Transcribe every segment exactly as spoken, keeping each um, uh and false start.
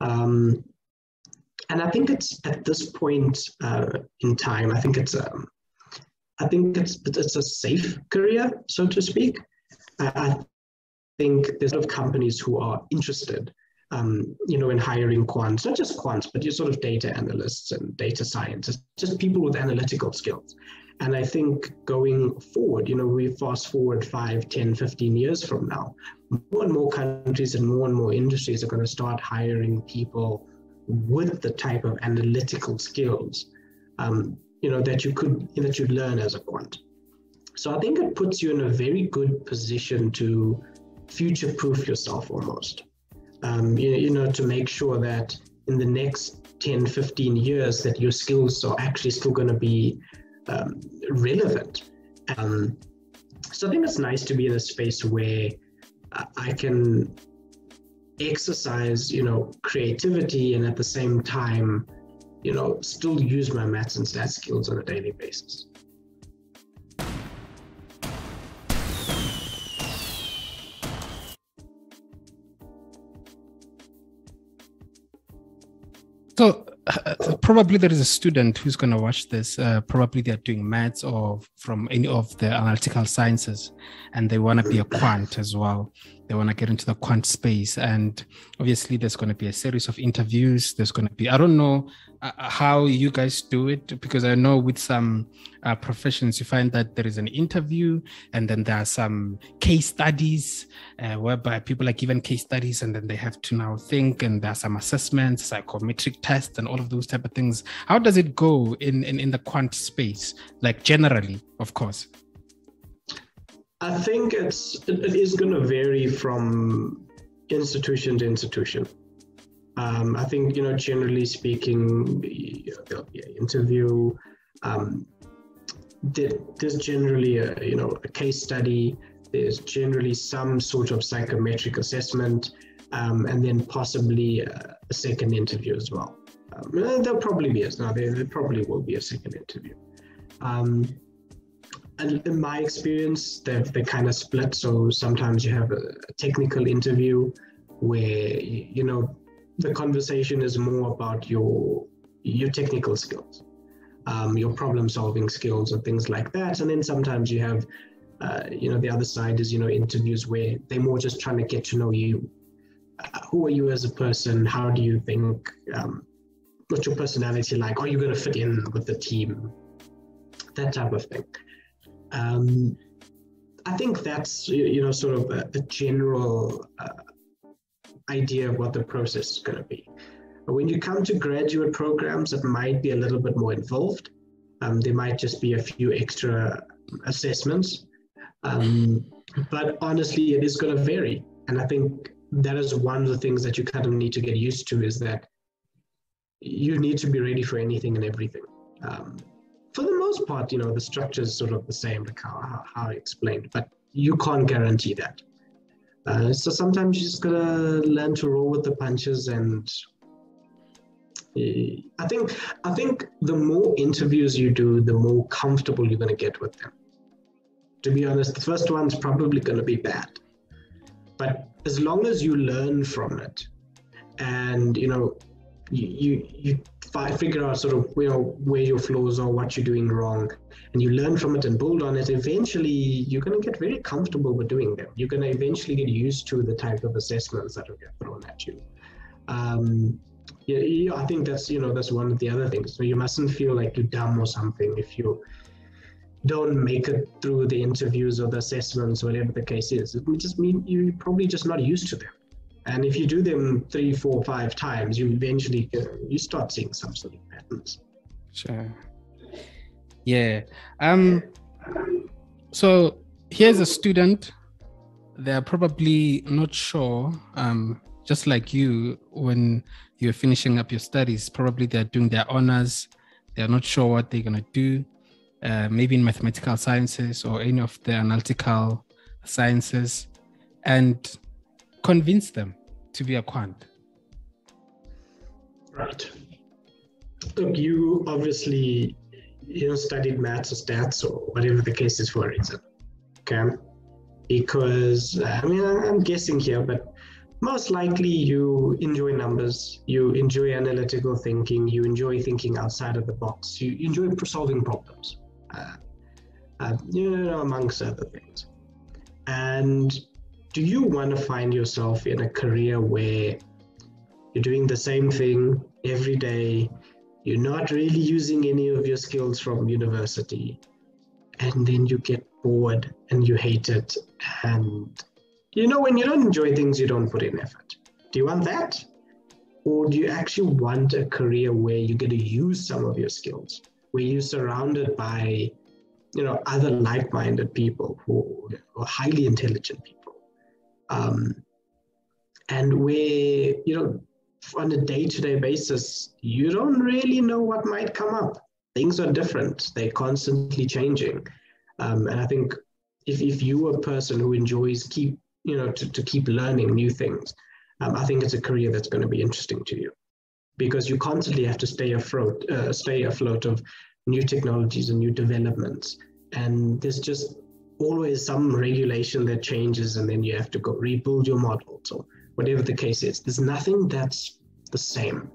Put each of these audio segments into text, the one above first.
Um, and I think it's at this point uh, in time, I think it's, um, I think it's, it's a safe career, so to speak. Uh, I think there's a lot of companies who are interested, um, you know, in hiring quants, not just quants, but your sort of data analysts and data scientists, just people with analytical skills. And I think going forward, you know, we fast forward five, ten, fifteen years from now, more and more countries and more and more industries are going to start hiring people with the type of analytical skills, um, you know, that you could, that you learn as a quant. So I think it puts you in a very good position to future-proof yourself almost, um, you, you know, to make sure that in the next ten, fifteen years that your skills are actually still going to be Um, relevant. Um, so I think it's nice to be in a space where I can exercise, you know, creativity and at the same time, you know, still use my maths and stats skills on a daily basis. So Uh, probably there is a student who's going to watch this, uh, probably they're doing maths or from any of the analytical sciences, and they want to be a quant as well. They want to get into the quant space, and obviously there's going to be a series of interviews. There's going to be, I don't know uh, how you guys do it, because I know with some uh, professions you find that there is an interview and then there are some case studies uh, whereby people are given case studies and then they have to now think, and there are some assessments, psychometric tests and all of those type of things. How does it go in, in, in the quant space, like generally, of course? I think it's, it is going to vary from institution to institution. Um, I think, you know, generally speaking, there'll be an interview. Um, there, there's generally, a, you know, a case study. There's generally some sort of psychometric assessment, um, and then possibly a, a second interview as well. Um, there'll probably be, as now there, there probably will be a second interview. Um, And in my experience, they've, they kind of split. So sometimes you have a technical interview where, you know, the conversation is more about your your technical skills, um, your problem solving skills and things like that. And then sometimes you have, uh, you know, the other side is, you know, interviews where they're more just trying to get to know you. Uh, who are you as a person? How do you think? Um, what's your personality like? Are you going to fit in with the team? That type of thing. Um, I think that's, you know, sort of a, a general uh, idea of what the process is going to be. When you come to graduate programs, it might be a little bit more involved. Um, there might just be a few extra assessments. Um, but honestly, it is going to vary. And I think that is one of the things that you kind of need to get used to, is that you need to be ready for anything and everything. Um, For the most part, you know, the structure is sort of the same, like how, how I explained, but you can't guarantee that. Uh, so sometimes you just gotta learn to roll with the punches, and I think I think the more interviews you do, the more comfortable you're gonna get with them. To be honest, the first one's probably gonna be bad, but as long as you learn from it, and you know, you you. you figure out sort of you know, where your flaws are, what you're doing wrong, and you learn from it and build on it, eventually you're going to get very comfortable with doing them. You're going to eventually get used to the type of assessments that will get thrown at you. Um, yeah, yeah, I think that's, you know, that's one of the other things. So you mustn't feel like you're dumb or something if you don't make it through the interviews or the assessments, whatever the case is. It just mean you're probably just not used to them. And if you do them three, four, five times, you eventually uh, you start seeing some sort of patterns. Sure. Yeah. Um. So here's a student. They're probably not sure. Um. Just like you, when you're finishing up your studies, probably they're doing their honors. They're not sure what they're gonna do. Uh, maybe in mathematical sciences or any of the analytical sciences, and convince them to be a quant. Right. Look, you obviously, you know, studied maths or stats or whatever the case is for a reason, okay? Because, I mean, I'm guessing here, but most likely you enjoy numbers, you enjoy analytical thinking, you enjoy thinking outside of the box, you enjoy solving problems, uh, uh, you know, amongst other things. And do you want to find yourself in a career where you're doing the same thing every day, you're not really using any of your skills from university, and then you get bored and you hate it, and you know, when you don't enjoy things, you don't put in effort? Do you want that? Or do you actually want a career where you get to use some of your skills, where you're surrounded by, you know, other like-minded people who are highly intelligent people, um, and where, you know, on a day-to-day basis, you don't really know what might come up. Things are different. They're constantly changing. Um, and I think if, if you're a person who enjoys keep, you know, to, to keep learning new things, um, I think it's a career that's going to be interesting to you, because you constantly have to stay afloat, uh, stay afloat of new technologies and new developments. And there's just always some regulation that changes, and then you have to go rebuild your models or whatever the case is. There's nothing that's the same.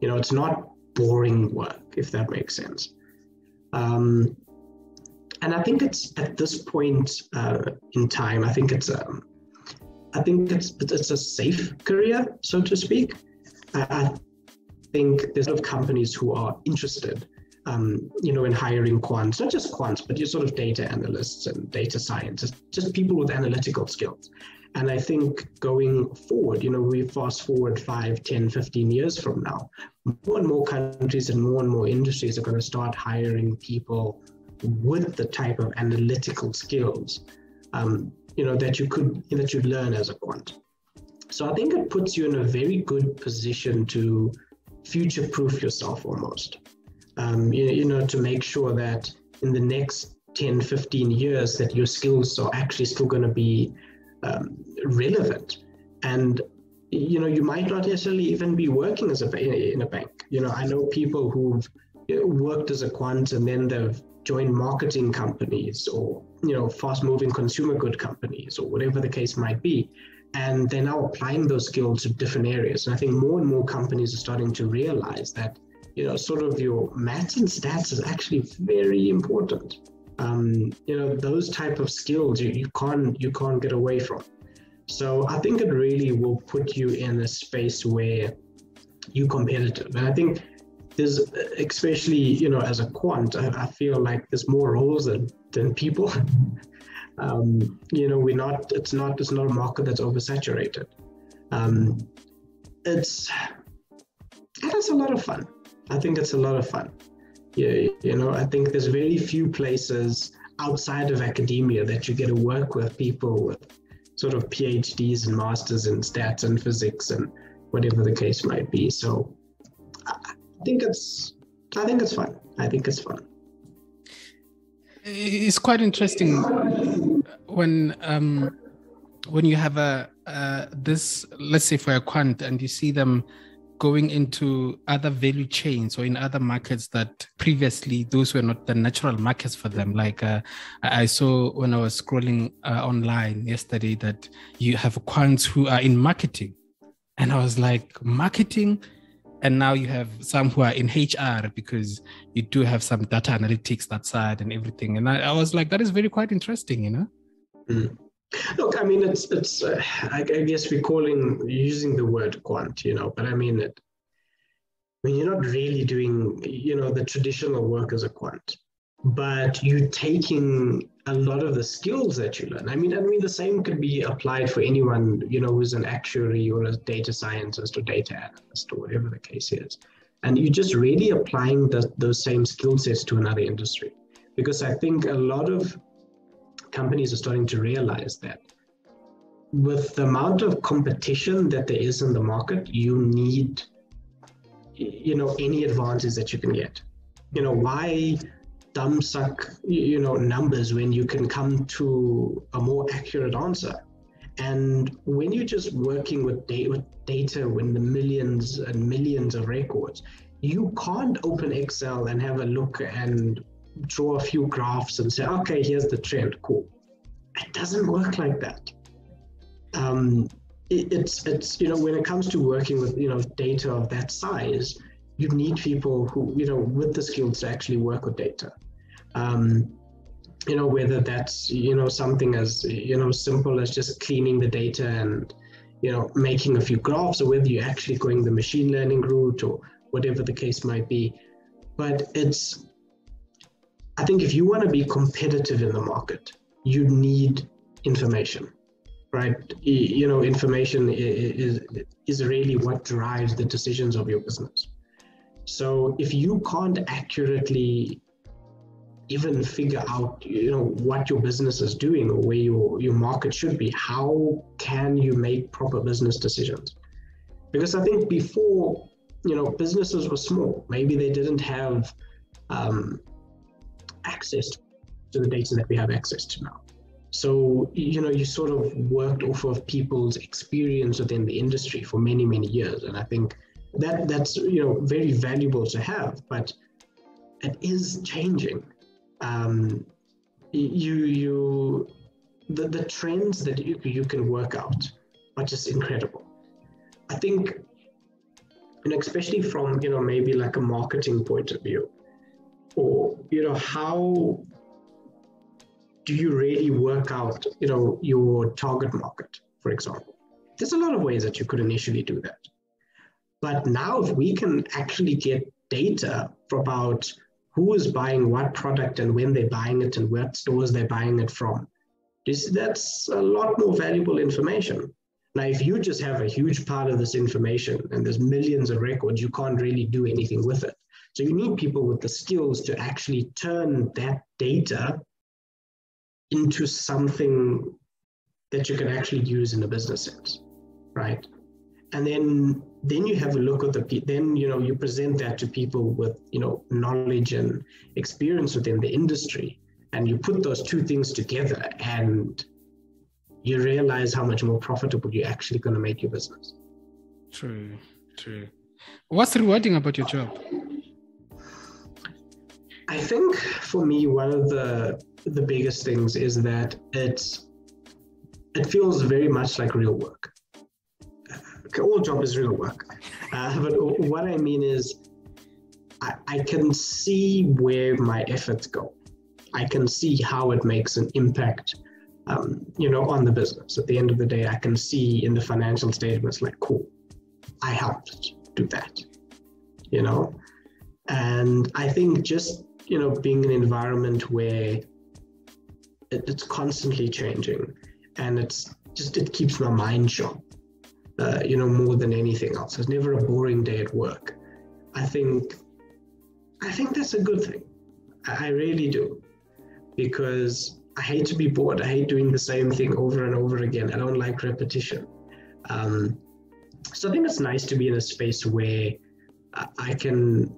You know, it's not boring work, if that makes sense. Um, and I think it's at this point uh, in time, I think it's um, I think it's it's a safe career, so to speak. I think there's a lot of companies who are interested, um, you know, in hiring quants, not just quants, but your sort of data analysts and data scientists, just people with analytical skills. And I think going forward, you know, we fast forward five, ten, fifteen years from now, more and more countries and more and more industries are going to start hiring people with the type of analytical skills, um, you know, that you could, that you learn as a quant. So I think it puts you in a very good position to future-proof yourself almost, um, you, you know, to make sure that in the next ten, fifteen years that your skills are actually still going to be um, relevant. And, you know, you might not necessarily even be working as a in a bank. You know, I know people who've worked as a quant and then they've joined marketing companies or, you know, fast-moving consumer good companies or whatever the case might be. And they're now applying those skills to different areas. And I think more and more companies are starting to realize that, you know, sort of your maths and stats is actually very important. Um, you know, those type of skills you, you can't you can't get away from. So I think it really will put you in a space where you're competitive. And I think there's, especially, you know, as a quant, I, I feel like there's more roles than, than people. um, you know, we're not, it's not, it's not a market that's oversaturated. Um, it's, it's a lot of fun. I think it's a lot of fun. Yeah, you know, I think there's very few places outside of academia that you get to work with people with sort of PhDs and masters in stats and physics and whatever the case might be. So I, I think it's, I think it's fun. I think it's fun. It's quite interesting when um, when you have a uh, this, let's say for a quant, and you see them going into other value chains or in other markets that previously those were not the natural markets for them. Like uh, I saw when I was scrolling uh, online yesterday that you have quants who are in marketing, and I was like, marketing? And now you have some who are in H R, because you do have some data analytics, that side and everything. And I, I was like, that is very quite interesting, you know? Mm. Look, I mean, it's, it's uh, I, I guess we're calling, using the word quant, you know, but I mean, it, I mean, you're not really doing, you know, the traditional work as a quant, but you're taking a lot of the skills that you learn. I mean, I mean, the same could be applied for anyone, you know, who's an actuary or a data scientist or data analyst or whatever the case is. And you're just really applying the, those same skill sets to another industry, because I think a lot of companies are starting to realize that with the amount of competition that there is in the market, you need, you know, any advantage that you can get. You know, why thumb suck, you know, numbers when you can come to a more accurate answer? And when you're just working with data, with data when the millions and millions of records, you can't open Excel and have a look and draw a few graphs and say, okay, here's the trend, cool. It doesn't work like that. Um, it's, it's, you know, when it comes to working with, you know, data of that size, you need people who, you know, with the skills to actually work with data. Um, you know, whether that's, you know, something as, you know, simple as just cleaning the data and, you know, making a few graphs, or whether you're actually going the machine learning route or whatever the case might be. But it's, I think if you want to be competitive in the market, you need information, right? You know, information is, is really what drives the decisions of your business. So if you can't accurately even figure out, you know, what your business is doing or where your, your market should be, how can you make proper business decisions? Because I think before, you know, businesses were small. Maybe they didn't have um, access to the data that we have access to now. So, you know, you sort of worked off of people's experience within the industry for many, many years. And I think that that's, you know, very valuable to have, but it is changing. Um, you, you, the, the trends that you, you can work out are just incredible. I think, and especially from, you know, maybe like a marketing point of view, or, you know, how do you really work out, you know, your target market, for example? There's a lot of ways that you could initially do that. But now if we can actually get data about who is buying what product and when they're buying it and what stores they're buying it from, this, that's a lot more valuable information. Now, if you just have a huge part of this information and there's millions of records, you can't really do anything with it. So you need people with the skills to actually turn that data into something that you can actually use in a business sense, right? And then, then you have a look at the, then, you know, you present that to people with, you know, knowledge and experience within the industry, and you put those two things together and you realize how much more profitable you're actually going to make your business. True, true. What's rewarding about your job? I think for me, one of the the biggest things is that it's it feels very much like real work. All job is real work, uh, but what I mean is I, I can see where my efforts go. I can see how it makes an impact, um, you know, on the business. At the end of the day, I can see in the financial statements, like, cool, I helped do that, you know? And I think just, you know, being in an environment where it, it's constantly changing, and it's just, it keeps my mind sharp. Uh, you know, more than anything else. There's never a boring day at work. I think, I think that's a good thing. I, I really do, because I hate to be bored. I hate doing the same thing over and over again. I don't like repetition. Um, so I think it's nice to be in a space where I, I can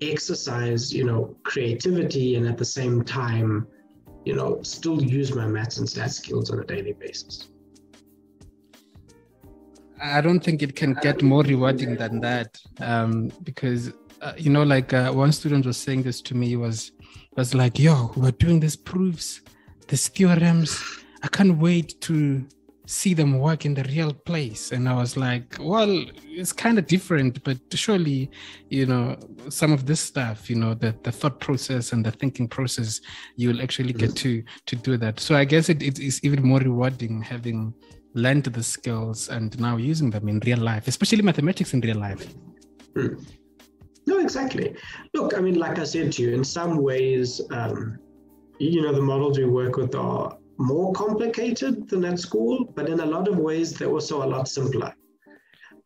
exercise, you know, creativity, and at the same time, you know, still use my maths and stats skills on a daily basis. I don't think it can get more rewarding than that, um, because, uh, you know, like uh, one student was saying this to me, was was like, yo, we're doing these proofs, these theorems. I can't wait to see them work in the real place. And I was like, well, it's kind of different, but surely, you know, some of this stuff, you know, the, the thought process and the thinking process, you'll actually get to to do that. So I guess it, it is even more rewarding having learned the skills and now using them in real life, especially mathematics in real life. Hmm. No, exactly. Look, I mean, like I said to you, in some ways, um, you know, the models we work with are more complicated than at school, but in a lot of ways, they're also a lot simpler.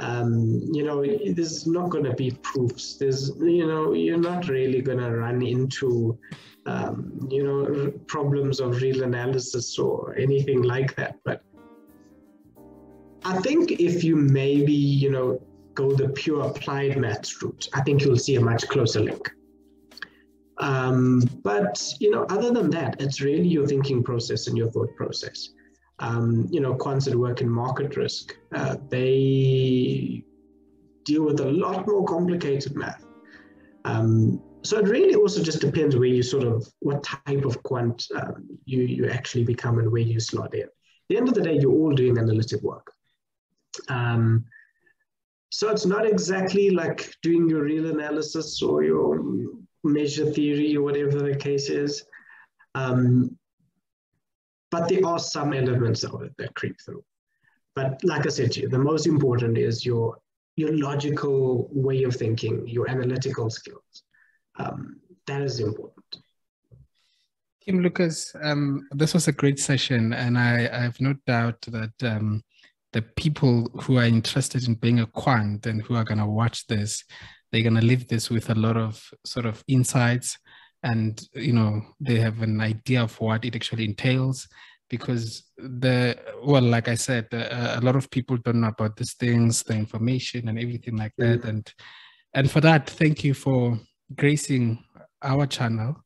Um, you know, there's not going to be proofs. There's, you know, you're not really going to run into, um, you know, problems of real analysis or anything like that. But I think if you maybe, you know, go the pure applied maths route, I think you'll see a much closer link. Um, but, you know, other than that, it's really your thinking process and your thought process. Um, you know, quants that work in market risk, uh, they deal with a lot more complicated math. Um, so it really also just depends where you sort of, what type of quant um, you, you actually become and where you slot in. At the end of the day, you're all doing analytic work. Um, so it's not exactly like doing your real analysis or your measure theory or whatever the case is. Um, but there are some elements of it that creep through. But like I said to you, the most important is your your logical way of thinking, your analytical skills. Um, that is important. Kim Lucas, um, this was a great session, and I, I have no doubt that um, the people who are interested in being a quant and who are going to watch this, they're going to leave this with a lot of sort of insights, and you know, they have an idea of what it actually entails. Because the, well, like I said, uh, a lot of people don't know about these things, the information and everything like that. Mm-hmm. And and for that, thank you for gracing our channel.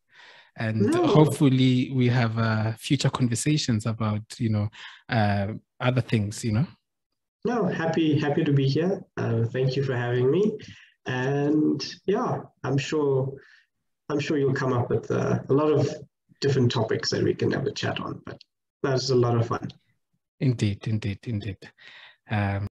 And no. hopefully we have uh, future conversations about, you know, uh, other things, you know. No, happy, happy to be here. Uh, thank you for having me. And yeah, I'm sure, I'm sure you'll come up with uh, a lot of different topics that we can have a chat on, but that's a lot of fun. Indeed, indeed, indeed. Um,